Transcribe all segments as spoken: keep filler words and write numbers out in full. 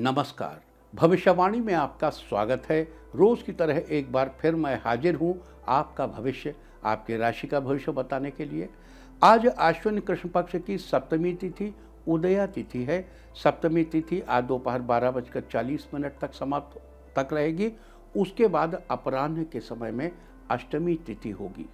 नमस्कार, भविष्यवाणी में आपका स्वागत है। रोज की तरह एक बार फिर मैं हाजिर हूं आपका भविष्य, आपके राशि का भविष्य बताने के लिए। आज अश्विन कृष्ण पक्ष की सप्तमी तिथि उदया तिथि है। सप्तमी तिथि आज दोपहर बारह बजकर चालीस मिनट तक समाप्त तक रहेगी। उसके बाद अपराह्न के समय में अष्टमी तिथि होगी,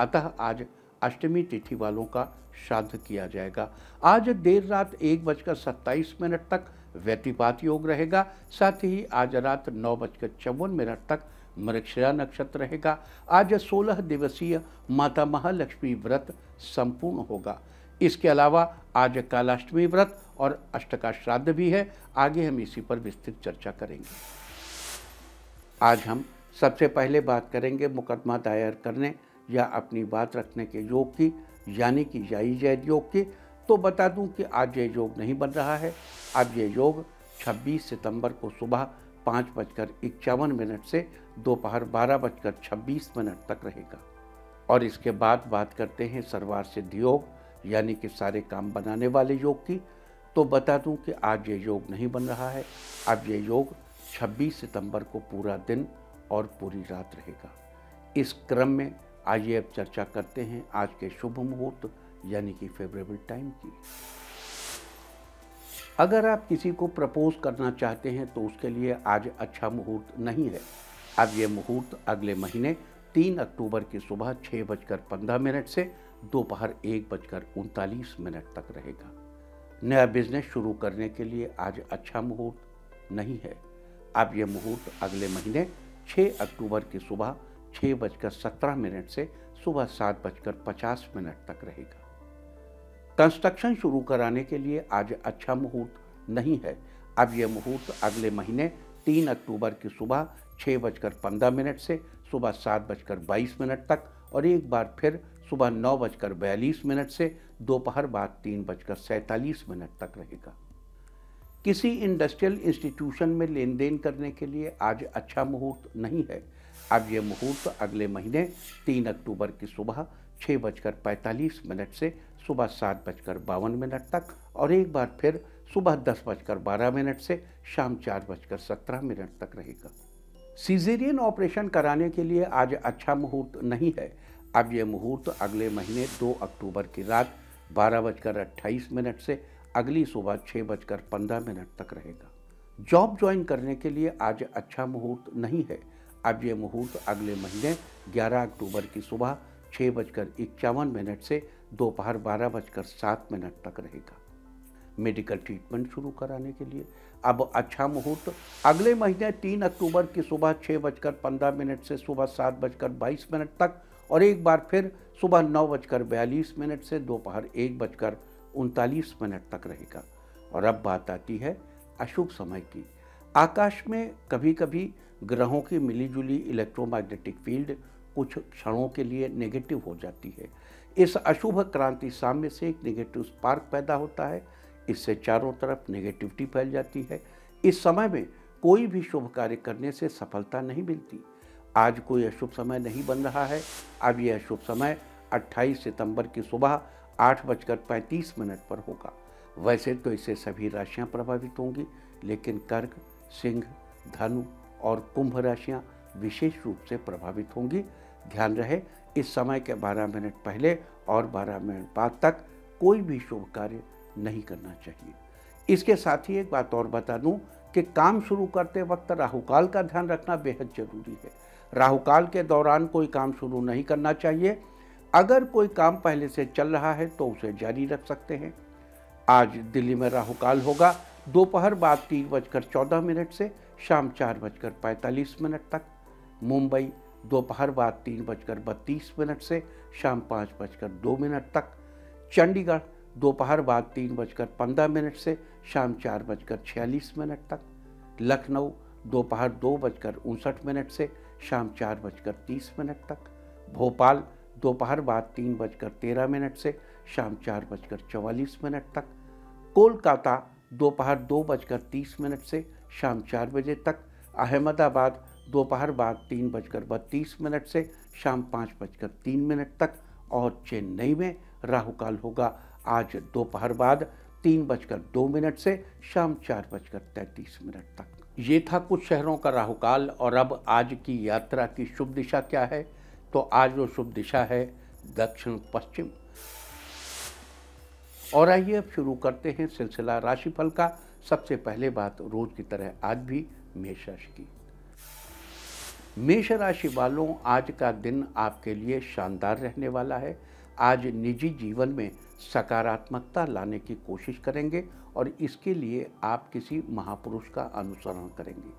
अतः आज अष्टमी तिथि वालों का श्राद्ध किया जाएगा। आज देर रात एक बजकर सत्ताईस मिनट तक व्यतिपात योग रहेगा। साथ ही आज रात नौ बजकर चौवन मिनट तक मृगशिरा नक्षत्र रहेगा। आज सोलह दिवसीय माता महालक्ष्मी व्रत संपूर्ण होगा। इसके अलावा आज कालाष्टमी व्रत और अष्टका श्राद्ध भी है। आगे हम इसी पर विस्तृत चर्चा करेंगे। आज हम सबसे पहले बात करेंगे मुकदमा दायर करने या अपनी बात रखने के योग की, यानी कि जाई जैद योग की। तो बता दूं कि आज ये योग नहीं बन रहा है। अब ये योग छब्बीस सितंबर को सुबह पाँच बजकर इक्यावन मिनट से दोपहर बारह बजकर छब्बीस मिनट तक रहेगा। और इसके बाद बात करते हैं सर्वार सिद्धि योग, यानी कि सारे काम बनाने वाले योग की। तो बता दूं कि आज ये योग नहीं बन रहा है। अब ये योग छब्बीस सितंबर को पूरा दिन और पूरी रात रहेगा। इस क्रम में आइए अब चर्चा करते हैं आज के शुभ मुहूर्त, यानी कि फेवरेबल टाइम की। अगर आप किसी को प्रपोज करना चाहते हैं तो उसके लिए आज अच्छा मुहूर्त नहीं है। अब ये मुहूर्त अगले महीने तीन अक्टूबर की सुबह छः बजकर पंद्रह मिनट से दोपहर एक बजकर उनतालीस मिनट तक रहेगा। नया बिजनेस शुरू करने के लिए आज अच्छा मुहूर्त नहीं है। अब ये मुहूर्त अगले महीने छः अक्टूबर की सुबह छः बजकर सत्रह मिनट से सुबह सात बजकर पचास मिनट तक रहेगा। कंस्ट्रक्शन शुरू कराने के लिए आज अच्छा मुहूर्त नहीं है। अब यह मुहूर्त अगले महीने तीन अक्टूबर की सुबह छः बजकर पंद्रह मिनट से सुबह सात बजकर बाईस मिनट तक और एक बार फिर सुबह नौ बजकर बयालीस मिनट से दोपहर बाद तीन बजकर सैंतालीस मिनट तक रहेगा। किसी इंडस्ट्रियल इंस्टीट्यूशन में लेन देन करने के लिए आज अच्छा मुहूर्त नहीं है। अब यह मुहूर्त अगले महीने तीन अक्टूबर की सुबह छः बजकर पैंतालीस मिनट से सुबह सात बजकर बावन मिनट तक और एक बार फिर सुबह दस बजकर बारह मिनट से शाम चार बजकर सत्रह मिनट तक रहेगा। सीजेरियन ऑपरेशन कराने के लिए आज अच्छा मुहूर्त नहीं है। अब यह मुहूर्त अगले महीने दो अक्टूबर की रात बारह बजकर अट्ठाईस मिनट से अगली सुबह छः बजकर पंद्रह मिनट तक रहेगा। जॉब ज्वाइन करने के लिए आज अच्छा मुहूर्त नहीं है। अब ये मुहूर्त अगले महीने ग्यारह अक्टूबर की सुबह छः बजकर इक्यावन मिनट से दोपहर बारह बजकर सात मिनट तक रहेगा। मेडिकल ट्रीटमेंट शुरू कराने के लिए अब अच्छा मुहूर्त अगले महीने तीन अक्टूबर की सुबह छः बजकर पंद्रह मिनट से सुबह सात बजकर बाईस मिनट तक और एक बार फिर सुबह नौ बजकर बयालीस मिनट से दोपहर एक बजकर उनतालीस मिनट तक रहेगा। और अब बात आती है अशुभ समय की। आकाश में कभी कभी ग्रहों की मिलीजुली इलेक्ट्रोमैग्नेटिक फील्ड कुछ क्षणों के लिए नेगेटिव हो जाती है। इस अशुभ क्रांति साम्य से एक नेगेटिव स्पार्क पैदा होता है। इससे चारों तरफ नेगेटिविटी फैल जाती है। इस समय में कोई भी शुभ कार्य करने से सफलता नहीं मिलती। आज कोई अशुभ समय नहीं बन रहा है। अब यह अशुभ समय अट्ठाईस सितंबर की सुबह आठ बजकर पैंतीस मिनट पर होगा। वैसे तो इससे सभी राशियाँ प्रभावित होंगी, लेकिन कर्क, सिंह, धनु और कुंभ राशियां विशेष रूप से प्रभावित होंगी। ध्यान रहे, इस समय के बारह मिनट पहले और बारह मिनट बाद तक कोई भी शुभ कार्य नहीं करना चाहिए। इसके साथ ही एक बात और बता दूं कि काम शुरू करते वक्त राहुकाल का ध्यान रखना बेहद जरूरी है। राहुकाल के दौरान कोई काम शुरू नहीं करना चाहिए। अगर कोई काम पहले से चल रहा है तो उसे जारी रख सकते हैं। आज दिल्ली में राहुकाल होगा दोपहर बाद तीन बजकर चौदह मिनट से शाम चार बजकर पैंतालीस मिनट तक। मुंबई दोपहर बाद तीन बजकर बत्तीस मिनट से शाम पाँच बजकर दो मिनट तक। चंडीगढ़ दोपहर बाद तीन बजकर पंद्रह मिनट से शाम चार बजकर छियालीस मिनट तक। लखनऊ दोपहर दो बजकर उनसठ मिनट से शाम चार बजकर तीस मिनट तक। भोपाल दोपहर बाद तीन बजकर तेरह मिनट से शाम चार बजकर चौवालीस मिनट तक। कोलकाता दोपहर दो बजकर तीस मिनट से शाम चार बजे तक। अहमदाबाद दोपहर बाद तीन बजकर बत्तीस मिनट से शाम पाँच बजकर तीन मिनट तक। और चेन्नई में राहुकाल होगा आज दोपहर बाद तीन बजकर दो मिनट से शाम चार बजकर तैंतीस मिनट तक। ये था कुछ शहरों का राहुकाल। और अब आज की यात्रा की शुभ दिशा क्या है, तो आज वो शुभ दिशा है दक्षिण पश्चिम। और आइए अब शुरू करते हैं सिलसिला राशिफल का। सबसे पहले बात रोज की तरह आज भी मेष राशि की। मेष राशि वालों, आज का दिन आपके लिए शानदार रहने वाला है। आज निजी जीवन में सकारात्मकता लाने की कोशिश करेंगे और इसके लिए आप किसी महापुरुष का अनुसरण करेंगे।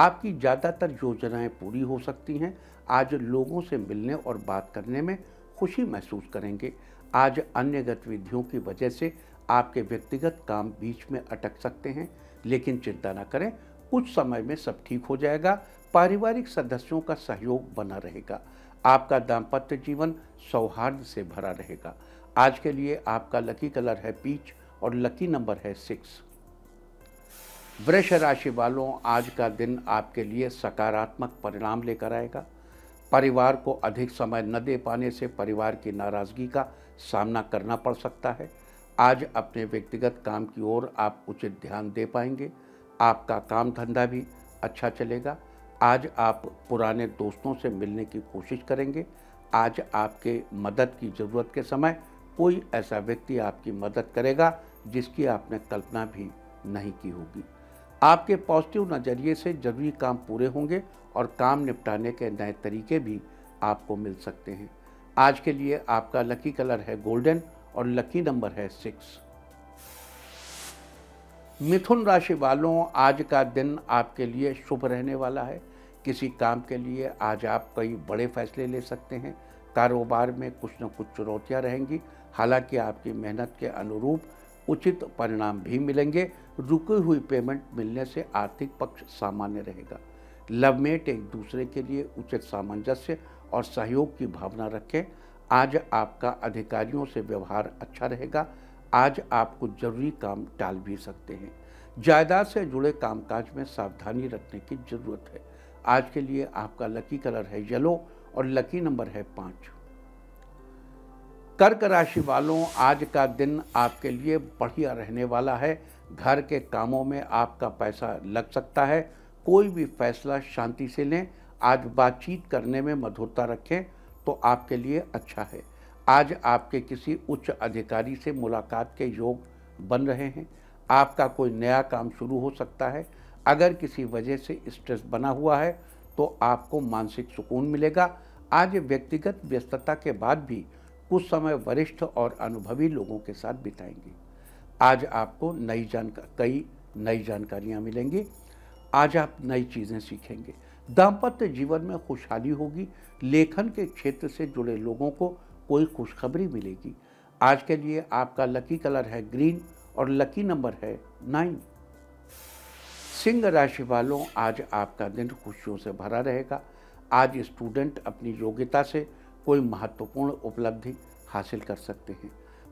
आपकी ज़्यादातर योजनाएं पूरी हो सकती हैं। आज लोगों से मिलने और बात करने में खुशी महसूस करेंगे। आज अन्य गतिविधियों की वजह से आपके व्यक्तिगत काम बीच में अटक सकते हैं, लेकिन चिंता न करें, कुछ समय में सब ठीक हो जाएगा। पारिवारिक सदस्यों का सहयोग बना रहेगा। आपका दाम्पत्य जीवन सौहार्द से भरा रहेगा। आज के लिए आपका लकी कलर है पीच और लकी नंबर है सिक्स। वृष राशि वालों, आज का दिन आपके लिए सकारात्मक परिणाम लेकर आएगा। परिवार को अधिक समय न दे पाने से परिवार की नाराज़गी का सामना करना पड़ सकता है। आज अपने व्यक्तिगत काम की ओर आप उचित ध्यान दे पाएंगे। आपका काम धंधा भी अच्छा चलेगा। आज आप पुराने दोस्तों से मिलने की कोशिश करेंगे। आज आपके मदद की ज़रूरत के समय कोई ऐसा व्यक्ति आपकी मदद करेगा जिसकी आपने कल्पना भी नहीं की होगी। आपके पॉजिटिव नज़रिए से जरूरी काम पूरे होंगे और काम निपटाने के नए तरीके भी आपको मिल सकते हैं। आज के लिए आपका लकी कलर है गोल्डन और लकी नंबर है सिक्स। मिथुन राशि वालों, आज का दिन आपके लिए शुभ रहने वाला है। किसी काम के लिए आज आप कई बड़े फैसले ले सकते हैं। कारोबार में कुछ न कुछ चुनौतियां रहेंगी, हालांकि आपकी मेहनत के अनुरूप उचित परिणाम भी मिलेंगे। रुकी हुई पेमेंट मिलने से आर्थिक पक्ष सामान्य रहेगा। लवमेट एक दूसरे के लिए उचित सामंजस्य और सहयोग की भावना रखें। आज आपका अधिकारियों से व्यवहार अच्छा रहेगा। आज आप कुछ जरूरी काम टाल भी सकते हैं। जायदाद से जुड़े कामकाज में सावधानी रखने की जरूरत है। आज के लिए आपका लकी कलर है येलो और लकी नंबर है पाँच। कर्क राशि वालों, आज का दिन आपके लिए बढ़िया रहने वाला है। घर के कामों में आपका पैसा लग सकता है। कोई भी फैसला शांति से लें। आज बातचीत करने में मधुरता रखें तो आपके लिए अच्छा है। आज आपके किसी उच्च अधिकारी से मुलाकात के योग बन रहे हैं। आपका कोई नया काम शुरू हो सकता है। अगर किसी वजह से स्ट्रेस बना हुआ है तो आपको मानसिक सुकून मिलेगा। आज व्यक्तिगत व्यस्तता के बाद भी कुछ समय वरिष्ठ और अनुभवी लोगों के साथ बिताएंगे। आज आपको नई जानकारी कई नई जानकारियाँ मिलेंगी। आज आप नई चीज़ें सीखेंगे। दाम्पत्य जीवन में खुशहाली होगी। लेखन के क्षेत्र से जुड़े लोगों को कोई खुशखबरी मिलेगी। आज के लिए आपका लकी कलर है ग्रीन और लकी नंबर है नाइन। सिंह राशि वालों, आज आपका दिन खुशियों से भरा रहेगा। आज स्टूडेंट अपनी योग्यता से कोई महत्वपूर्ण उपलब्धि हासिल कर सकते हैं।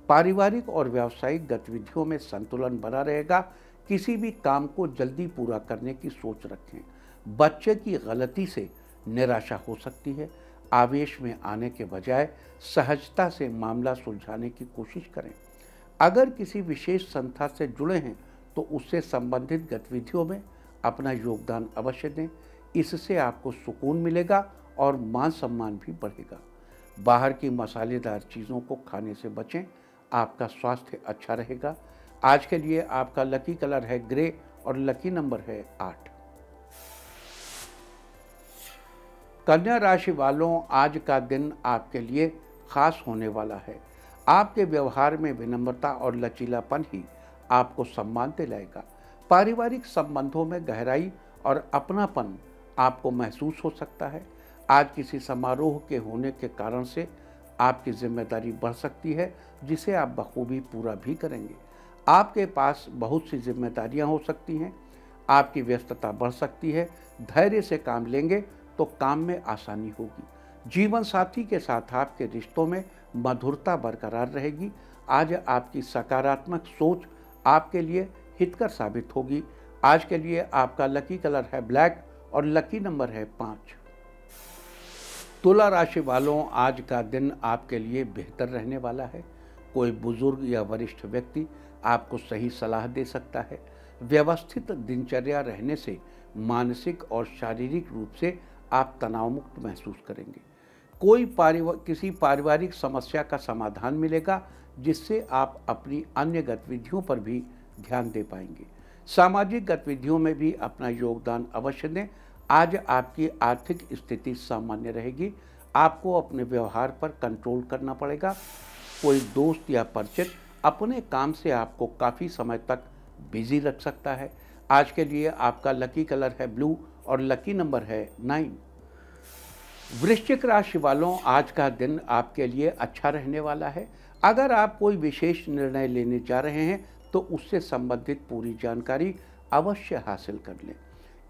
पारिवारिक और व्यावसायिक गतिविधियों में संतुलन बना रहेगा। किसी भी काम को जल्दी पूरा करने की सोच रखें। बच्चे की गलती से निराशा हो सकती है। आवेश में आने के बजाय सहजता से मामला सुलझाने की कोशिश करें। अगर किसी विशेष संस्था से जुड़े हैं तो उससे संबंधित गतिविधियों में अपना योगदान अवश्य दें। इससे आपको सुकून मिलेगा और मान सम्मान भी बढ़ेगा। बाहर की मसालेदार चीज़ों को खाने से बचें। आपका स्वास्थ्य अच्छा रहेगा। आज के लिए आपका लकी कलर है ग्रे और लकी नंबर है आठ। कन्या राशि वालों, आज का दिन आपके लिए खास होने वाला है। आपके व्यवहार में विनम्रता और लचीलापन ही आपको सम्मान दिलाएगा। पारिवारिक संबंधों में गहराई और अपनापन आपको महसूस हो सकता है। आज किसी समारोह के होने के कारण से आपकी जिम्मेदारी बढ़ सकती है, जिसे आप बखूबी पूरा भी करेंगे। आपके पास बहुत सी जिम्मेदारियां हो सकती हैं। आपकी व्यस्तता बढ़ सकती है। धैर्य से काम लेंगे तो काम में आसानी होगी। जीवन साथी के साथ आपके रिश्तों में मधुरता बरकरार रहेगी। आज आपकी सकारात्मक सोच आपके लिए हितकर साबित होगी। आज के लिए आपका लकी कलर है ब्लैक और लकी नंबर है पाँच। तुला राशि वालों, आज का दिन आपके लिए बेहतर रहने वाला है। कोई बुजुर्ग या वरिष्ठ व्यक्ति आपको सही सलाह दे सकता है। व्यवस्थित दिनचर्या रहने से मानसिक और शारीरिक रूप से आप तनाव मुक्त महसूस करेंगे। कोई पारिवा किसी पारिवारिक समस्या का समाधान मिलेगा जिससे आप अपनी अन्य गतिविधियों पर भी ध्यान दे पाएंगे। सामाजिक गतिविधियों में भी अपना योगदान अवश्य दें। आज आपकी आर्थिक स्थिति सामान्य रहेगी। आपको अपने व्यवहार पर कंट्रोल करना पड़ेगा। कोई दोस्त या परिचित अपने काम से आपको काफ़ी समय तक बिजी रख सकता है। आज के लिए आपका लकी कलर है ब्लू और लकी नंबर है नाइन। वृश्चिक राशि वालों, आज का दिन आपके लिए अच्छा रहने वाला है। अगर आप कोई विशेष निर्णय लेने जा रहे हैं तो उससे संबंधित पूरी जानकारी अवश्य हासिल कर लें।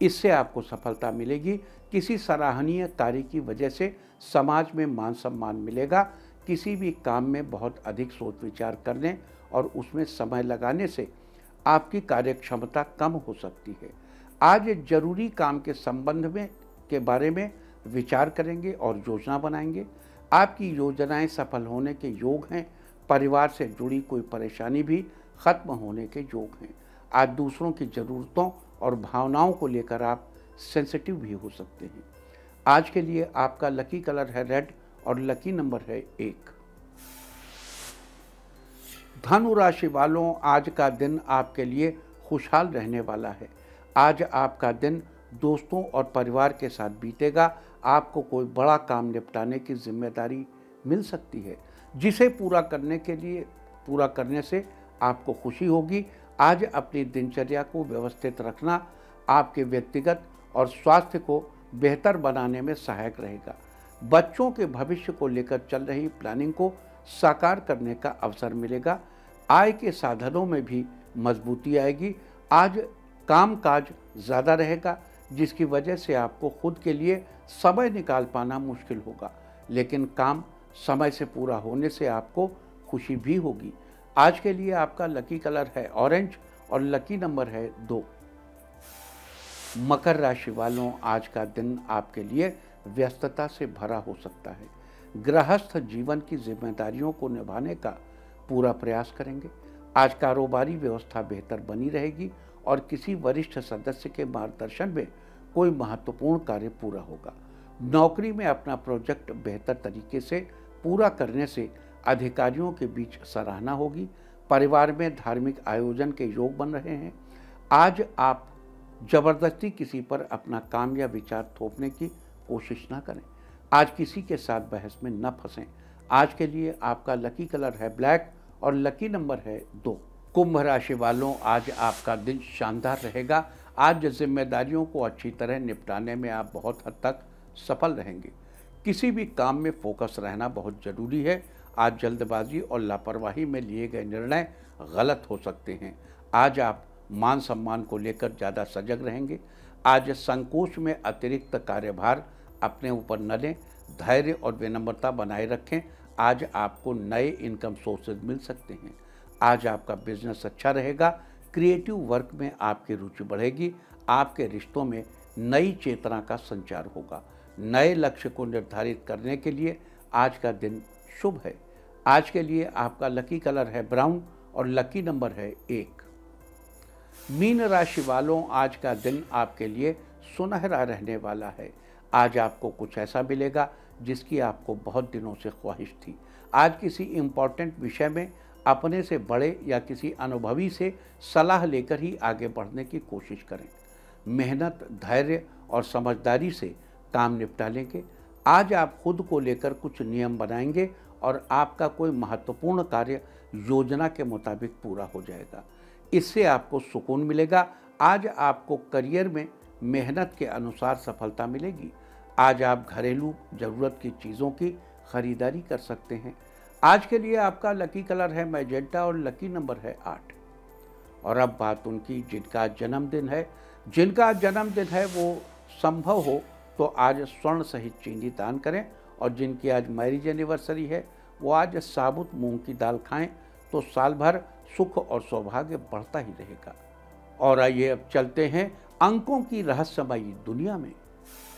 इससे आपको सफलता मिलेगी। किसी सराहनीय कार्य की वजह से समाज में मान सम्मान मिलेगा। किसी भी काम में बहुत अधिक सोच विचार करने और उसमें समय लगाने से आपकी कार्यक्षमता कम हो सकती है। आज जरूरी काम के संबंध में के बारे में विचार करेंगे और योजना बनाएंगे। आपकी योजनाएं सफल होने के योग हैं। परिवार से जुड़ी कोई परेशानी भी खत्म होने के योग हैं। आज दूसरों की ज़रूरतों और भावनाओं को लेकर आप सेंसिटिव भी हो सकते हैं। आज के लिए आपका लकी कलर है रेड और लकी नंबर है एक। धनु राशि वालों, आज का दिन आपके लिए खुशहाल रहने वाला है। आज आपका दिन दोस्तों और परिवार के साथ बीतेगा। आपको कोई बड़ा काम निपटाने की जिम्मेदारी मिल सकती है जिसे पूरा करने के लिए पूरा करने से आपको खुशी होगी। आज अपनी दिनचर्या को व्यवस्थित रखना आपके व्यक्तिगत और स्वास्थ्य को बेहतर बनाने में सहायक रहेगा। बच्चों के भविष्य को लेकर चल रही प्लानिंग को साकार करने का अवसर मिलेगा। आय के साधनों में भी मजबूती आएगी। आज कामकाज ज़्यादा रहेगा जिसकी वजह से आपको खुद के लिए समय निकाल पाना मुश्किल होगा, लेकिन काम समय से पूरा होने से आपको खुशी भी होगी। आज के लिए आपका लकी कलर है ऑरेंज और लकी नंबर है दो। मकर राशि वालों, आज का दिन आपके लिए व्यस्तता से भरा हो सकता है। गृहस्थ जीवन की जिम्मेदारियों को निभाने का पूरा प्रयास करेंगे। आज कारोबारी व्यवस्था बेहतर बनी रहेगी और किसी वरिष्ठ सदस्य के मार्गदर्शन में कोई महत्वपूर्ण कार्य पूरा होगा। नौकरी में अपना प्रोजेक्ट बेहतर तरीके से पूरा करने से अधिकारियों के बीच सराहना होगी। परिवार में धार्मिक आयोजन के योग बन रहे हैं। आज आप जबरदस्ती किसी पर अपना काम या विचार थोपने की कोशिश ना करें। आज किसी के साथ बहस में न फंसें। आज के लिए आपका लकी कलर है ब्लैक और लकी नंबर है दो। कुंभ राशि वालों, आज आपका दिन शानदार रहेगा। आज जिम्मेदारियों को अच्छी तरह निपटाने में आप बहुत हद तक सफल रहेंगे। किसी भी काम में फोकस रहना बहुत ज़रूरी है। आज जल्दबाजी और लापरवाही में लिए गए निर्णय गलत हो सकते हैं। आज आप मान सम्मान को लेकर ज़्यादा सजग रहेंगे। आज संकोच में अतिरिक्त कार्यभार अपने ऊपर न लें। धैर्य और विनम्रता बनाए रखें। आज आपको नए इनकम सोर्सेज मिल सकते हैं। आज आपका बिजनेस अच्छा रहेगा। क्रिएटिव वर्क में आपकी रुचि बढ़ेगी। आपके रिश्तों में नई चेतना का संचार होगा। नए लक्ष्य को निर्धारित करने के लिए आज का दिन शुभ है। आज के लिए आपका लकी कलर है ब्राउन और लकी नंबर है एक। मीन राशि वालों, आज का दिन आपके लिए सुनहरा रहने वाला है। आज आपको कुछ ऐसा मिलेगा जिसकी आपको बहुत दिनों से ख्वाहिश थी। आज किसी इम्पोर्टेंट विषय में अपने से बड़े या किसी अनुभवी से सलाह लेकर ही आगे बढ़ने की कोशिश करें। मेहनत, धैर्य और समझदारी से काम निपटा लेंगे। आज आप खुद को लेकर कुछ नियम बनाएंगे और आपका कोई महत्वपूर्ण कार्य योजना के मुताबिक पूरा हो जाएगा। इससे आपको सुकून मिलेगा। आज आपको करियर में मेहनत के अनुसार सफलता मिलेगी। आज आप घरेलू ज़रूरत की चीज़ों की खरीदारी कर सकते हैं। आज के लिए आपका लकी कलर है मैजेंटा और लकी नंबर है आठ। और अब बात उनकी जिनका जन्मदिन है जिनका जन्मदिन है वो संभव हो तो आज स्वर्ण सहित चीनी दान करें। और जिनकी आज मैरिज एनिवर्सरी है वो आज साबुत मूंग की दाल खाएं तो साल भर सुख और सौभाग्य बढ़ता ही रहेगा। और आइए अब चलते हैं अंकों की रहस्यमयी दुनिया में।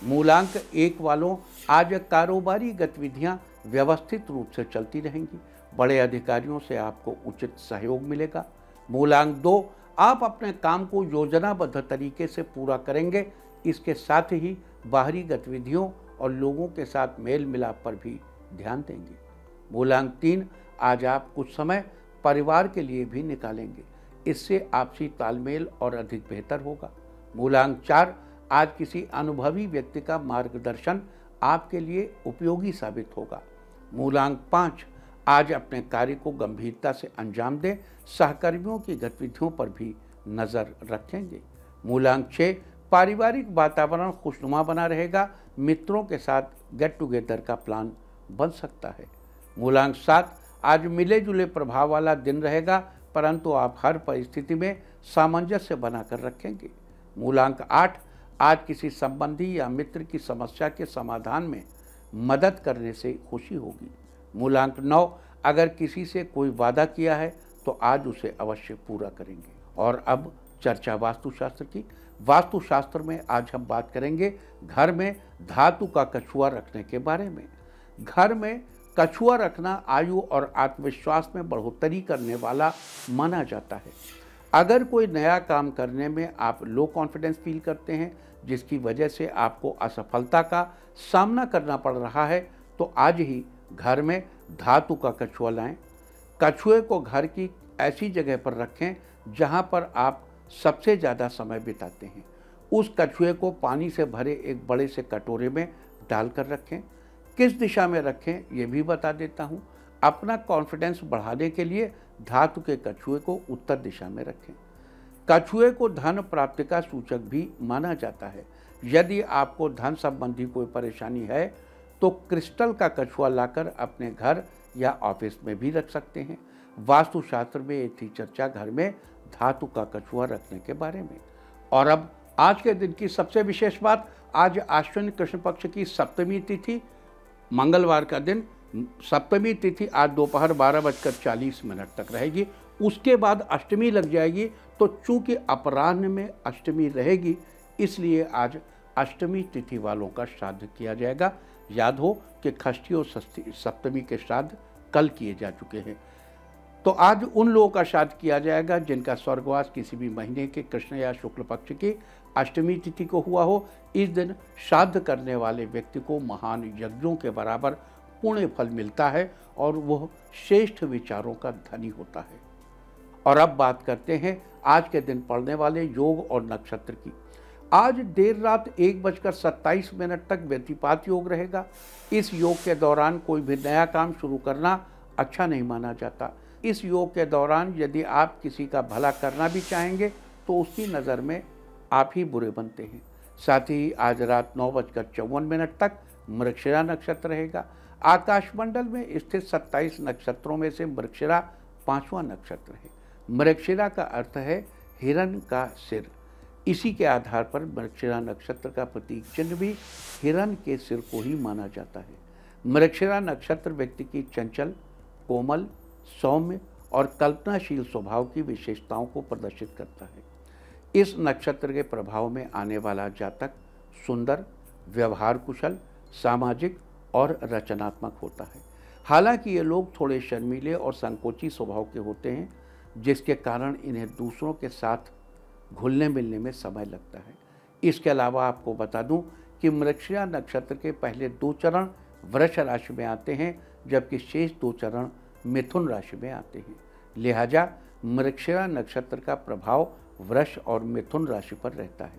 मूलांक एक वालों, आज कारोबारी गतिविधियां व्यवस्थित रूप से चलती रहेंगी। बड़े अधिकारियों से आपको उचित सहयोग मिलेगा। मूलांक दो, आप अपने काम को योजनाबद्ध तरीके से पूरा करेंगे। इसके साथ ही बाहरी गतिविधियों और लोगों के साथ मेल मिलाप पर भी ध्यान देंगे। मूलांक तीन, आज आप कुछ समय परिवार के लिए भी निकालेंगे। इससे आपसी तालमेल और अधिक बेहतर होगा। मूलांक चार, आज किसी अनुभवी व्यक्ति का मार्गदर्शन आपके लिए उपयोगी साबित होगा। मूलांक पाँच, आज अपने कार्य को गंभीरता से अंजाम दें। सहकर्मियों की गतिविधियों पर भी नज़र रखेंगे। मूलांक छः, पारिवारिक वातावरण खुशनुमा बना रहेगा। मित्रों के साथ गेट टुगेदर का प्लान बन सकता है। मूलांक सात, आज मिले जुले प्रभाव वाला दिन रहेगा, परंतु आप हर परिस्थिति में सामंजस्य बनाकर रखेंगे। मूलांक आठ, आज किसी संबंधी या मित्र की समस्या के समाधान में मदद करने से खुशी होगी। मूलांक नौ, अगर किसी से कोई वादा किया है तो आज उसे अवश्य पूरा करेंगे। और अब चर्चा वास्तुशास्त्र की। वास्तुशास्त्र में आज हम बात करेंगे घर में धातु का कछुआ रखने के बारे में। घर में कछुआ रखना आयु और आत्मविश्वास में बढ़ोतरी करने वाला माना जाता है। अगर कोई नया काम करने में आप लो कॉन्फिडेंस फील करते हैं, जिसकी वजह से आपको असफलता का सामना करना पड़ रहा है, तो आज ही घर में धातु का कछुआ लाएं। कछुए को घर की ऐसी जगह पर रखें जहां पर आप सबसे ज़्यादा समय बिताते हैं। उस कछुए को पानी से भरे एक बड़े से कटोरे में डालकर रखें। किस दिशा में रखें ये भी बता देता हूँ। अपना कॉन्फिडेंस बढ़ाने के लिए धातु के कछुए को उत्तर दिशा में रखें। कछुए को धन प्राप्ति का सूचक भी माना जाता है। यदि आपको धन संबंधी कोई परेशानी है तो क्रिस्टल का कछुआ लाकर अपने घर या ऑफिस में भी रख सकते हैं। वास्तुशास्त्र में ये थी चर्चा घर में धातु का कछुआ रखने के बारे में। और अब आज के दिन की सबसे विशेष बात, आज आश्विन कृष्ण पक्ष की सप्तमी तिथि, मंगलवार का दिन। सप्तमी तिथि आज दोपहर बारह बजकर चालीस मिनट तक रहेगी। उसके बाद अष्टमी लग जाएगी, तो चूंकि अपराह्न में अष्टमी रहेगी इसलिए आज अष्टमी तिथि वालों का श्राद्ध किया जाएगा। याद हो कि षष्ठी और सप्तमी के श्राद्ध कल किए जा चुके हैं, तो आज उन लोगों का श्राद्ध किया जाएगा जिनका स्वर्गवास किसी भी महीने के कृष्ण या शुक्ल पक्ष की अष्टमी तिथि को हुआ हो। इस दिन श्राद्ध करने वाले व्यक्ति को महान यज्ञों के बराबर पुण्य फल मिलता है और वह श्रेष्ठ विचारों का धनी होता है। और अब बात करते हैं आज के दिन पढ़ने वाले योग और नक्षत्र की। आज देर रात एक बजकर सत्ताईस मिनट तक व्यतिपात योग रहेगा। इस योग के दौरान कोई भी नया काम शुरू करना अच्छा नहीं माना जाता। इस योग के दौरान यदि आप किसी का भला करना भी चाहेंगे तो उसकी नज़र में आप ही बुरे बनते हैं। साथ ही आज रात नौ बजकर चौवन मिनट तक मृगशिरा नक्षत्र रहेगा। आकाशमंडल में स्थित सत्ताईस नक्षत्रों में से मृगशिरा पांचवां नक्षत्र है। मृगशिरा का अर्थ है हिरण का सिर। इसी के आधार पर मृगशिरा नक्षत्र का प्रतीक चिन्ह भी हिरण के सिर को ही माना जाता है। मृगशिरा नक्षत्र व्यक्ति की चंचल, कोमल, सौम्य और कल्पनाशील स्वभाव की विशेषताओं को प्रदर्शित करता है। इस नक्षत्र के प्रभाव में आने वाला जातक सुंदर, व्यवहार कुशल, सामाजिक और रचनात्मक होता है। हालांकि ये लोग थोड़े शर्मीले और संकोची स्वभाव के होते हैं, जिसके कारण इन्हें दूसरों के साथ घुलने मिलने में समय लगता है। इसके अलावा आपको बता दूं कि मृगशिरा नक्षत्र के पहले दो चरण वृष राशि में आते हैं, जबकि शेष दो चरण मिथुन राशि में आते हैं। लिहाजा मृगशिरा नक्षत्र का प्रभाव वृष और मिथुन राशि पर रहता है।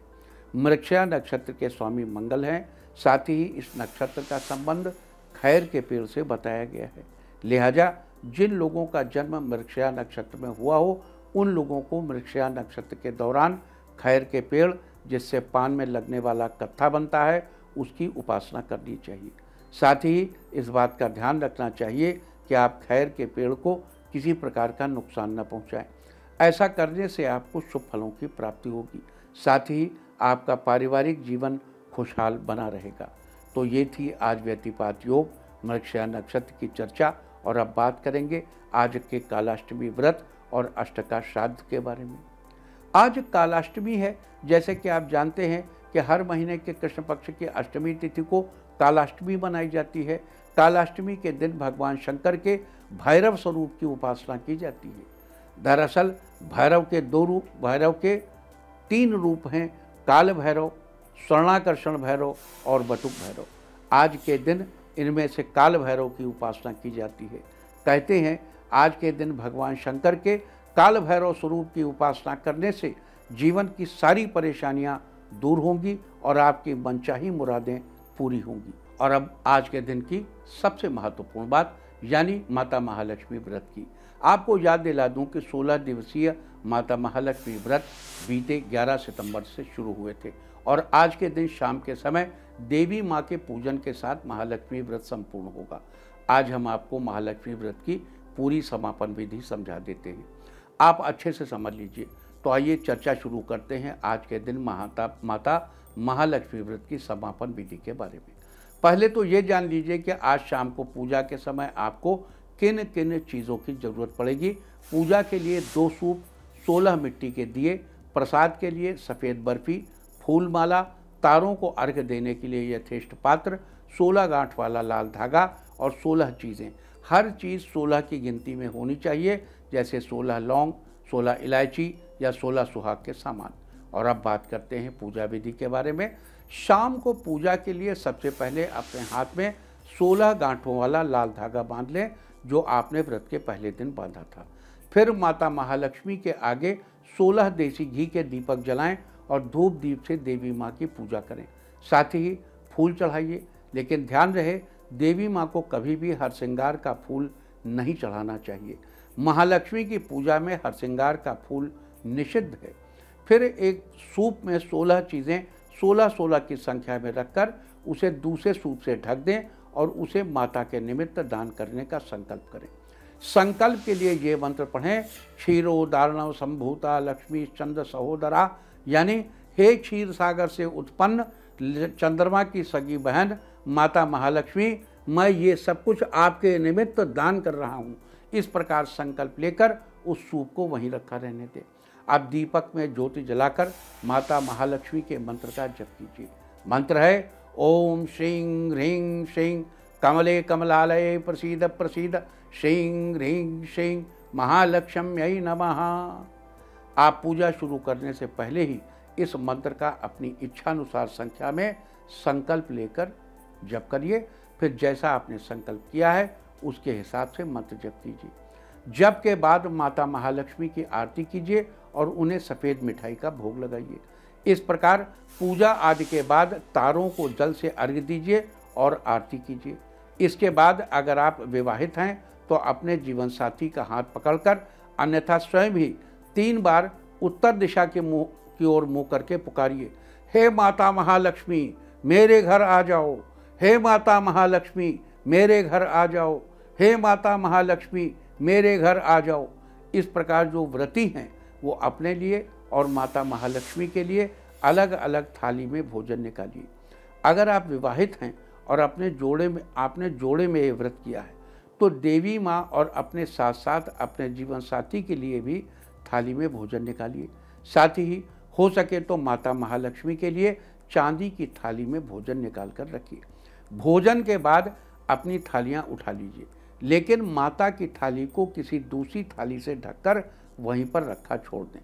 मृगशिरा नक्षत्र के स्वामी मंगल हैं। साथ ही इस नक्षत्र का संबंध खैर के पेड़ से बताया गया है। लिहाजा जिन लोगों का जन्म मृगशिरा नक्षत्र में हुआ हो उन लोगों को मृगशिरा नक्षत्र के दौरान खैर के पेड़, जिससे पान में लगने वाला कत्था बनता है, उसकी उपासना करनी चाहिए। साथ ही इस बात का ध्यान रखना चाहिए कि आप खैर के पेड़ को किसी प्रकार का नुकसान न पहुंचाएं। ऐसा करने से आपको शुभ फलों की प्राप्ति होगी। साथ ही आपका पारिवारिक जीवन खुशहाल बना रहेगा। तो ये थी आज व्यतिपात योग, मृगशिरा नक्षत्र की चर्चा। और अब बात करेंगे आज के कालाष्टमी व्रत और अष्टका श्राद्ध के बारे में। आज कालाष्टमी है। जैसे कि आप जानते हैं कि हर महीने के कृष्ण पक्ष की अष्टमी तिथि को कालाष्टमी मनाई जाती है। कालाष्टमी के दिन भगवान शंकर के भैरव स्वरूप की उपासना की जाती है। दरअसल भैरव के दो रूप, भैरव के तीन रूप हैं, काल भैरव, स्वर्णाकर्षण भैरव और बटुक भैरव। आज के दिन इनमें से काल भैरव की उपासना की जाती है। कहते हैं आज के दिन भगवान शंकर के काल भैरव स्वरूप की उपासना करने से जीवन की सारी परेशानियां दूर होंगी और आपकी मनचाही मुरादें पूरी होंगी। और अब आज के दिन की सबसे महत्वपूर्ण बात, यानी माता महालक्ष्मी व्रत की। आपको याद दिला दूं कि सोलह दिवसीय माता महालक्ष्मी व्रत बीते ग्यारह सितंबर से शुरू हुए थे और आज के दिन शाम के समय देवी माँ के पूजन के साथ महालक्ष्मी व्रत संपूर्ण होगा। आज हम आपको महालक्ष्मी व्रत की पूरी समापन विधि समझा देते हैं, आप अच्छे से समझ लीजिए। तो आइए चर्चा शुरू करते हैं आज के दिन माता माता महालक्ष्मी व्रत की समापन विधि के बारे में। पहले तो ये जान लीजिए कि आज शाम को पूजा के समय आपको किन किन चीज़ों की ज़रूरत पड़ेगी। पूजा के लिए दो सूप, सोलह मिट्टी के दिए, प्रसाद के लिए सफ़ेद बर्फ़ी, फूलमाला, तारों को अर्घ देने के लिए यथेष्ट पात्र, सोलह गांठ वाला लाल धागा और सोलह चीज़ें। हर चीज़ सोलह की गिनती में होनी चाहिए, जैसे सोलह लौंग, सोलह इलायची या सोलह सुहाग के सामान। और अब बात करते हैं पूजा विधि के बारे में। शाम को पूजा के लिए सबसे पहले अपने हाथ में सोलह गांठों वाला लाल धागा बांध लें, जो आपने व्रत के पहले दिन बांधा था। फिर माता महालक्ष्मी के आगे सोलह देसी घी के दीपक जलाएं और धूप दीप से देवी माँ की पूजा करें। साथ ही फूल चढ़ाइए, लेकिन ध्यान रहे देवी माँ को कभी भी हर श्रृंगार का फूल नहीं चढ़ाना चाहिए। महालक्ष्मी की पूजा में हर श्रृंगार का फूल निषिद्ध है। फिर एक सूप में सोलह चीज़ें सोलह सोलह की संख्या में रखकर उसे दूसरे सूप से ढक दें और उसे माता के निमित्त दान करने का संकल्प करें। संकल्प के लिए ये मंत्र पढ़ें, क्षीरो दारणव संभूता लक्ष्मी चंद्र सहोदरा, यानी हे क्षीर सागर से उत्पन्न चंद्रमा की सगी बहन माता महालक्ष्मी, मैं ये सब कुछ आपके निमित्त दान कर रहा हूँ। इस प्रकार संकल्प लेकर उस सूप को वहीं रखा रहने दें। आप दीपक में ज्योति जलाकर माता महालक्ष्मी के मंत्र का जप कीजिए। मंत्र है ओम श्रीं ह्रीं श्रीं कमले कमलालये प्रसीद प्रसीद श्रीं ह्रीं श्रीं महालक्ष्म्यै नमः। आप पूजा शुरू करने से पहले ही इस मंत्र का अपनी इच्छानुसार संख्या में संकल्प लेकर जप करिए। फिर जैसा आपने संकल्प किया है उसके हिसाब से मंत्र जप कीजिए। जप के बाद माता महालक्ष्मी की आरती कीजिए और उन्हें सफ़ेद मिठाई का भोग लगाइए। इस प्रकार पूजा आदि के बाद तारों को जल से अर्घ दीजिए और आरती कीजिए। इसके बाद अगर आप विवाहित हैं तो अपने जीवन साथी का हाथ पकड़कर, अन्यथा स्वयं ही तीन बार उत्तर दिशा के मुँह की ओर मुँह करके पुकारिए, हे माता महालक्ष्मी मेरे घर आ जाओ, हे माता महालक्ष्मी मेरे घर आ जाओ, हे माता महालक्ष्मी मेरे घर आ जाओ। इस प्रकार जो व्रती हैं वो अपने लिए और माता महालक्ष्मी के लिए अलग अलग थाली में भोजन निकालिए। अगर आप विवाहित हैं और अपने जोड़े में आपने जोड़े में ये व्रत किया है तो देवी माँ और अपने साथ साथ अपने जीवन साथी के लिए भी थाली में भोजन निकालिए। साथ ही हो सके तो माता महालक्ष्मी के लिए चांदी की थाली में भोजन निकाल कर रखिए। भोजन के बाद अपनी थालियाँ उठा लीजिए, लेकिन माता की थाली को किसी दूसरी थाली से ढककर वहीं पर रखा छोड़ दें।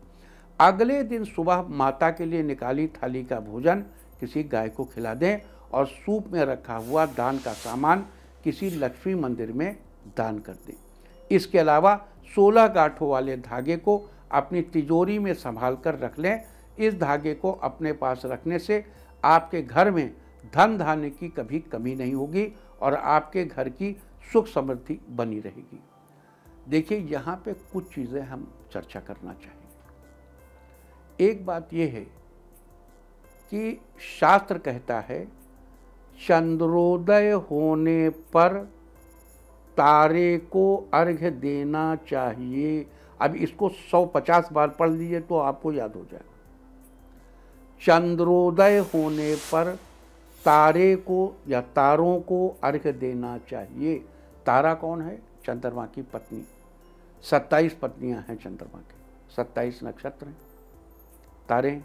अगले दिन सुबह माता के लिए निकाली थाली का भोजन किसी गाय को खिला दें और सूप में रखा हुआ दान का सामान किसी लक्ष्मी मंदिर में दान कर दें। इसके अलावा सोलह गांठों वाले धागे को अपनी तिजोरी में संभाल कर रख लें। इस धागे को अपने पास रखने से आपके घर में धन धान्य की कभी कमी नहीं होगी और आपके घर की सुख समृद्धि बनी रहेगी। देखिए यहाँ पे कुछ चीज़ें हम चर्चा करना चाहेंगे। एक बात यह है कि शास्त्र कहता है चंद्रोदय होने पर तारे को अर्घ्य देना चाहिए। अब इसको एक सौ पचास बार पढ़ लीजिए तो आपको याद हो जाएगा। चंद्रोदय होने पर तारे को या तारों को अर्घ्य देना चाहिए। तारा कौन है? चंद्रमा की पत्नी। सत्ताईस पत्नियां हैं चंद्रमा के, सत्ताईस नक्षत्र हैं, तारे हैं।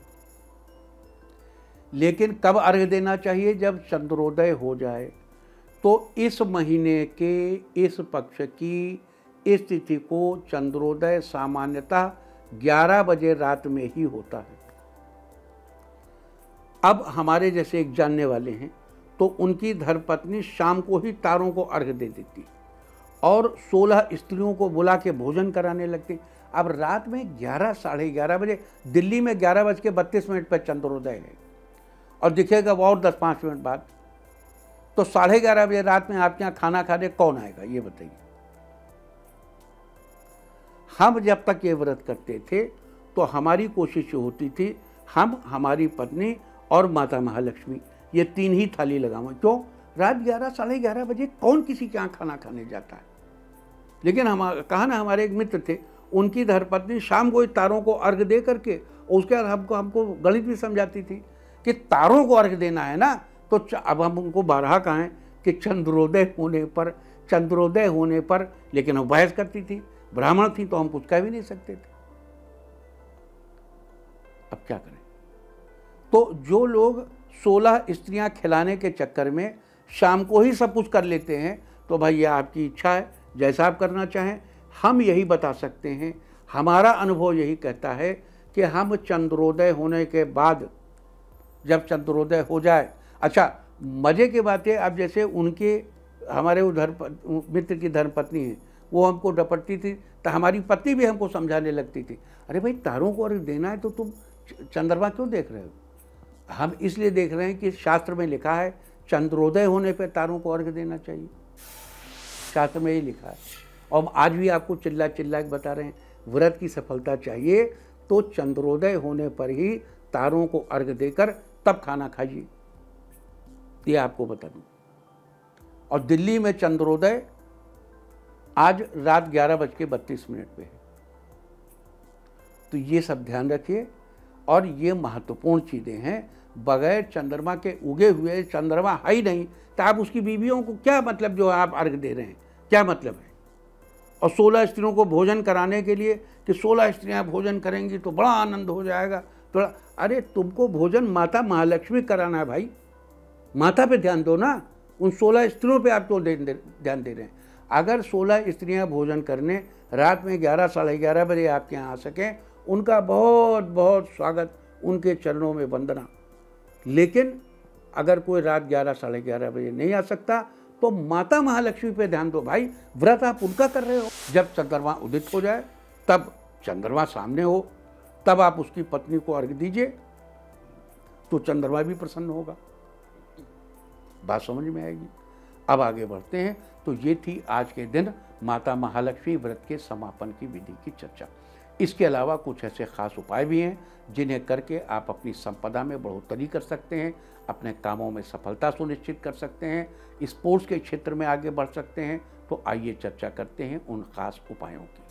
लेकिन कब अर्घ्य देना चाहिए? जब चंद्रोदय हो जाए। तो इस महीने के इस पक्ष की स्थिति को चंद्रोदय सामान्यतः ग्यारह बजे रात में ही होता है। अब हमारे जैसे एक जानने वाले हैं तो उनकी धर्मपत्नी शाम को ही तारों को अर्घ दे देती और सोलह स्त्रियों को बुला के भोजन कराने लगती। अब रात में ग्यारह साढ़े ग्यारह बजे, दिल्ली में ग्यारह बज के बत्तीस मिनट पर चंद्रोदय है और दिखेगा और दस पाँच मिनट बाद, तो साढ़े ग्यारह बजे रात में आपके यहाँ खाना खाने कौन आएगा ये बताइए। हम जब तक ये व्रत करते थे तो हमारी कोशिश होती थी हम, हमारी पत्नी और माता महालक्ष्मी, ये तीन ही थाली लगाओ। क्यों? रात ग्यारह साढ़े ग्यारह बजे कौन किसी के यहाँ खाना खाने जाता है। लेकिन हम कहा ना, हमारे एक मित्र थे, उनकी धर्मपत्नी शाम को तारों को अर्घ दे करके उसके बाद हमको हमको गणित भी समझाती थी कि तारों को अर्घ देना है ना, तो अब हम उनको बारहा कहें कि चंद्रोदय होने पर चंद्रोदय होने पर लेकिन वो बहस करती थी, ब्राह्मण थी तो हम कुछ कह भी नहीं सकते थे। अब क्या करें? तो जो लोग सोलह स्त्रियां खिलाने के चक्कर में शाम को ही सब कुछ कर लेते हैं, तो भाई यह आपकी इच्छा है, जैसा आप करना चाहें। हम यही बता सकते हैं, हमारा अनुभव यही कहता है कि हम चंद्रोदय होने के बाद, जब चंद्रोदय हो जाए। अच्छा, मज़े की बात है, अब जैसे उनके हमारे उधर मित्र की धर्मपत्नी है, वो हमको डपटती थी तो हमारी पत्नी भी हमको समझाने लगती थी, अरे भाई तारों को अर्घ देना है तो तुम चंद्रमा क्यों देख रहे हो? हम इसलिए देख रहे हैं कि शास्त्र में लिखा है चंद्रोदय होने पर तारों को अर्घ देना चाहिए, शास्त्र में ही लिखा है। और आज भी आपको चिल्ला चिल्ला के बता रहे हैं, व्रत की सफलता चाहिए तो चंद्रोदय होने पर ही तारों को अर्घ देकर तब खाना खाइए, ये आपको बता दूं। और दिल्ली में चंद्रोदय आज रात ग्यारह बज के बत्तीस मिनट पर है। तो ये सब ध्यान रखिए, और ये महत्वपूर्ण चीज़ें हैं। बगैर चंद्रमा के उगे हुए, चंद्रमा है ही नहीं तो आप उसकी बीवियों को क्या मतलब जो आप अर्घ दे रहे हैं, क्या मतलब है? और सोलह स्त्रियों को भोजन कराने के लिए कि सोलह स्त्रियां भोजन करेंगी तो बड़ा आनंद हो जाएगा, थोड़ा तो, अरे तुमको भोजन माता महालक्ष्मी कराना है भाई, माता पे ध्यान दो ना, उन सोलह स्त्रियों पे आप तो ध्यान दे रहे हैं। अगर सोलह स्त्रियां भोजन करने रात में ग्यारह साढ़े ग्यारह बजे आपके यहाँ आ सकें, उनका बहुत बहुत स्वागत, उनके चरणों में वंदना। लेकिन अगर कोई रात ग्यारह साढ़े ग्यारह बजे नहीं आ सकता तो माता महालक्ष्मी पे ध्यान दो भाई, व्रत आप उनका कर रहे हो। जब चंद्रमा उदित हो जाए, तब चंद्रमा सामने हो, तब आप उसकी पत्नी को अर्घ दीजिए तो चंद्रमा भी प्रसन्न होगा। बात समझ में आएगी। अब आगे बढ़ते हैं। तो ये थी आज के दिन माता महालक्ष्मी व्रत के समापन की विधि की चर्चा। इसके अलावा कुछ ऐसे ख़ास उपाय भी हैं जिन्हें करके आप अपनी संपदा में बढ़ोतरी कर सकते हैं, अपने कामों में सफलता सुनिश्चित कर सकते हैं, स्पोर्ट्स के क्षेत्र में आगे बढ़ सकते हैं। तो आइए चर्चा करते हैं उन खास उपायों की।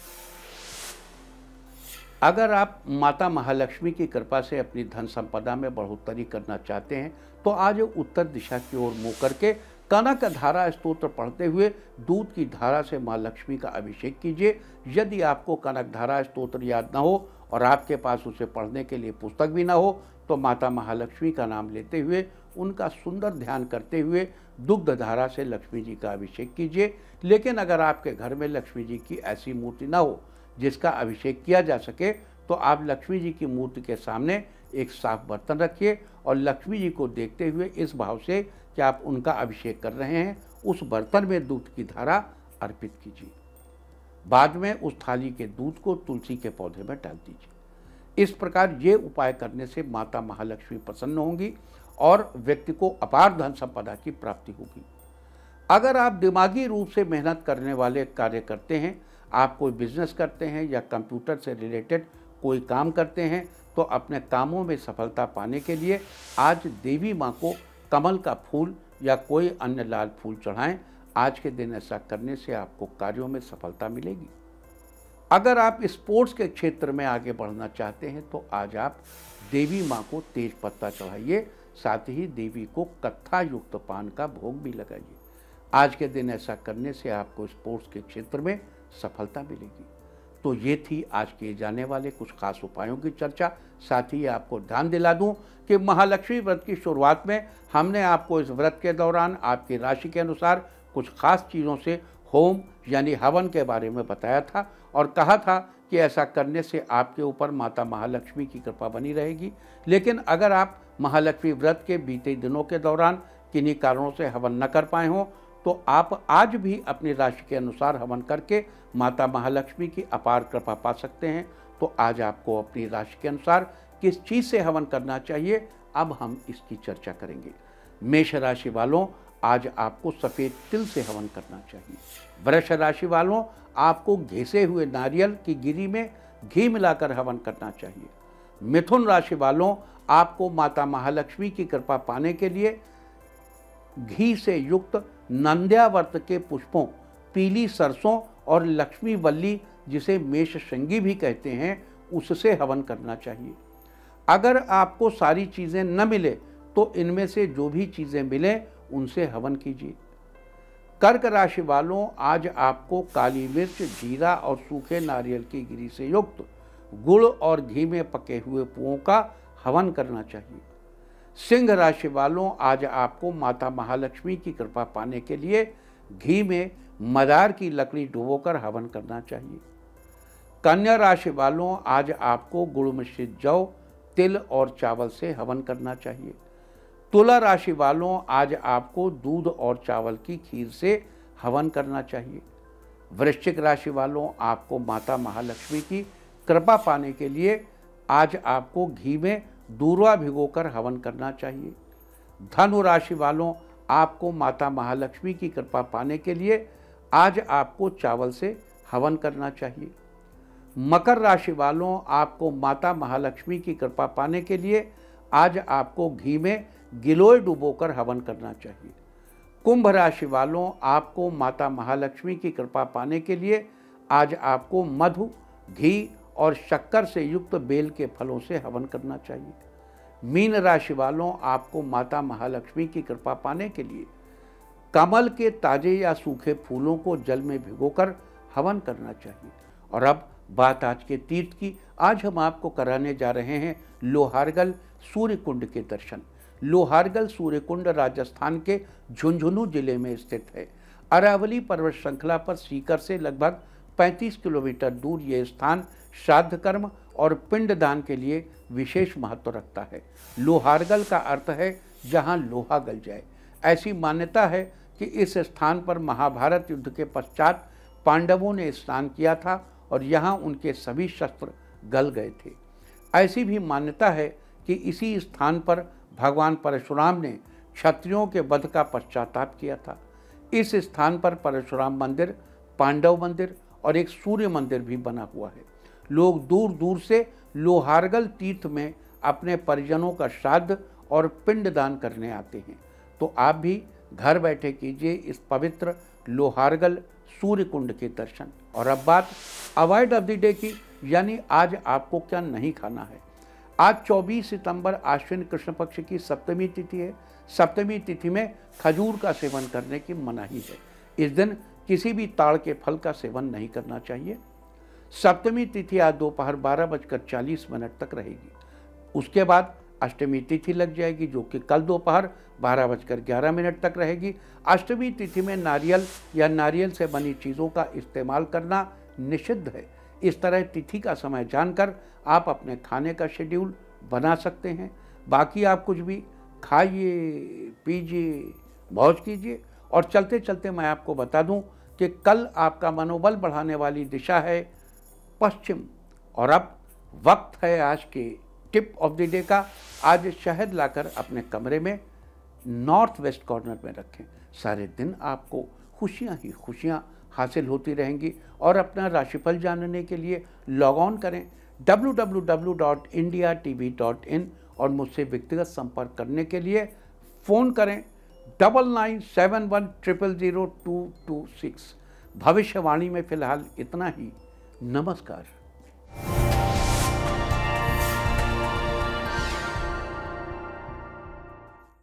अगर आप माता महालक्ष्मी की कृपा से अपनी धन संपदा में बढ़ोतरी करना चाहते हैं तो आज उत्तर दिशा की ओर मुँह करके कनक धारा स्तोत्र पढ़ते हुए दूध की धारा से माँ लक्ष्मी का अभिषेक कीजिए। यदि आपको कनक धारा स्तोत्र याद ना हो और आपके पास उसे पढ़ने के लिए पुस्तक भी ना हो तो माता महालक्ष्मी का नाम लेते हुए उनका सुंदर ध्यान करते हुए दुग्ध धारा से लक्ष्मी जी का अभिषेक कीजिए। लेकिन अगर आपके घर में लक्ष्मी जी की ऐसी मूर्ति ना हो जिसका अभिषेक किया जा सके तो आप लक्ष्मी जी की मूर्ति के सामने एक साफ बर्तन रखिए और लक्ष्मी जी को देखते हुए इस भाव से कि आप उनका अभिषेक कर रहे हैं, उस बर्तन में दूध की धारा अर्पित कीजिए। बाद में उस थाली के दूध को तुलसी के पौधे में डाल दीजिए। इस प्रकार ये उपाय करने से माता महालक्ष्मी प्रसन्न होंगी और व्यक्ति को अपार धन संपदा की प्राप्ति होगी। अगर आप दिमागी रूप से मेहनत करने वाले कार्य करते हैं, आप कोई बिजनेस करते हैं या कंप्यूटर से रिलेटेड कोई काम करते हैं, तो अपने कामों में सफलता पाने के लिए आज देवी माँ को कमल का फूल या कोई अन्य लाल फूल चढ़ाएं। आज के दिन ऐसा करने से आपको कार्यों में सफलता मिलेगी। अगर आप स्पोर्ट्स के क्षेत्र में आगे बढ़ना चाहते हैं तो आज आप देवी माँ को तेज पत्ता चढ़ाइए, साथ ही देवी को कत्था युक्त पान का भोग भी लगाइए। आज के दिन ऐसा करने से आपको स्पोर्ट्स के क्षेत्र में सफलता मिलेगी। तो ये थी आज किए जाने वाले कुछ खास उपायों की चर्चा। साथ ही आपको ध्यान दिला दूं कि महालक्ष्मी व्रत की शुरुआत में हमने आपको इस व्रत के दौरान आपकी राशि के अनुसार कुछ खास चीज़ों से होम यानी हवन के बारे में बताया था और कहा था कि ऐसा करने से आपके ऊपर माता महालक्ष्मी की कृपा बनी रहेगी। लेकिन अगर आप महालक्ष्मी व्रत के बीते दिनों के दौरान किन्हीं कारणों से हवन न कर पाए हों तो आप आज भी अपनी राशि के अनुसार हवन करके माता महालक्ष्मी की अपार कृपा पा सकते हैं। तो आज आपको अपनी राशि के अनुसार किस चीज़ से हवन करना चाहिए, अब हम इसकी चर्चा करेंगे। मेष राशि वालों, आज आपको सफ़ेद तिल से हवन करना चाहिए। वृष राशि वालों, आपको घिसे हुए नारियल की गिरी में घी मिलाकर हवन करना चाहिए। मिथुन राशि वालों, आपको माता महालक्ष्मी की कृपा पाने के लिए घी से युक्त नंद्यावर्त के पुष्पों, पीली सरसों और लक्ष्मी वल्ली जिसे मेष श्रृंगी भी कहते हैं, उससे हवन करना चाहिए। अगर आपको सारी चीज़ें न मिले तो इनमें से जो भी चीज़ें मिलें उनसे हवन कीजिए। कर्क राशि वालों, आज आपको काली मिर्च, जीरा और सूखे नारियल की गिरी से युक्त गुड़ और घी में पके हुए पोहों का हवन करना चाहिए। सिंह राशि वालों, आज आपको माता महालक्ष्मी की कृपा पाने के लिए घी में मदार की लकड़ी डुबोकर हवन करना चाहिए। कन्या राशि वालों, आज आपको गुड़ मिश्रित जौ, तिल और चावल से हवन करना चाहिए। तुला राशि वालों, आज आपको दूध और चावल की खीर से हवन करना चाहिए। वृश्चिक राशि वालों, आपको माता महालक्ष्मी की कृपा पाने के लिए आज आपको घी में दूर्वा भिगोकर हवन करना चाहिए। धनु राशि वालों, आपको माता महालक्ष्मी की कृपा पाने के लिए आज आपको चावल से हवन करना चाहिए। मकर राशि वालों, आपको माता महालक्ष्मी की कृपा पाने के लिए आज आपको घी में गिलोय डुबोकर हवन करना चाहिए। कुंभ राशि वालों, आपको माता महालक्ष्मी की कृपा पाने के लिए आज आपको मधु, घी और शक्कर से युक्त बेल के फलों से हवन करना चाहिए। मीन राशि वालों, आपको माता महालक्ष्मी की कृपा पाने के लिए कमल के ताजे या सूखे फूलों को जल में भिगोकर हवन करना चाहिए। और अब बात आज के तीर्थ की। आज हम आपको कराने जा रहे हैं लोहारगल सूर्य कुंड के दर्शन। लोहारगल सूर्य कुंड राजस्थान के झुंझुनू जिले में स्थित है। अरावली पर्वत श्रृंखला पर सीकर से लगभग पैंतीस किलोमीटर दूर ये स्थान श्राद्ध कर्म और पिंडदान के लिए विशेष महत्व रखता है। लोहारगल का अर्थ है जहाँ लोहा गल जाए। ऐसी मान्यता है कि इस स्थान पर महाभारत युद्ध के पश्चात पांडवों ने स्नान किया था और यहाँ उनके सभी शस्त्र गल गए थे। ऐसी भी मान्यता है कि इसी स्थान पर भगवान परशुराम ने क्षत्रियों के वध का पश्चाताप किया था। इस स्थान पर परशुराम मंदिर, पांडव मंदिर और एक सूर्य मंदिर भी बना हुआ है। लोग दूर दूर से लोहारगल तीर्थ में अपने परिजनों का श्राद्ध और पिंडदान करने आते हैं। तो आप भी घर बैठे कीजिए इस पवित्र लोहारगल सूर्य कुंड के दर्शन। और अब बात अवॉइड ऑफ द डे की, यानी आज आपको क्या नहीं खाना है। आज चौबीस सितंबर आश्विन कृष्ण पक्ष की सप्तमी तिथि है। सप्तमी तिथि में खजूर का सेवन करने की मनाही है। इस दिन किसी भी ताड़ के फल का सेवन नहीं करना चाहिए। सप्तमी तिथि आज दोपहर बारह बजकर चालीस मिनट तक रहेगी। उसके बाद अष्टमी तिथि लग जाएगी जो कि कल दोपहर बारह बजकर ग्यारह मिनट तक रहेगी। अष्टमी तिथि में नारियल या नारियल से बनी चीज़ों का इस्तेमाल करना निषिद्ध है। इस तरह तिथि का समय जानकर आप अपने खाने का शेड्यूल बना सकते हैं। बाकी आप कुछ भी खाइए, पीजिए, मौज कीजिए। और चलते चलते मैं आपको बता दूं कि कल आपका मनोबल बढ़ाने वाली दिशा है पश्चिम। और अब वक्त है आज के टिप ऑफ द डे का। आज शहद लाकर अपने कमरे में नॉर्थ वेस्ट कॉर्नर में रखें। सारे दिन आपको खुशियां ही खुशियां हासिल होती रहेंगी। और अपना राशिफल जानने के लिए लॉग ऑन करें W W W dot India T V dot in और मुझसे व्यक्तिगत संपर्क करने के लिए फ़ोन करें double nine seven one triple zero two two six. भविष्यवाणी में फ़िलहाल इतना ही। नमस्कार।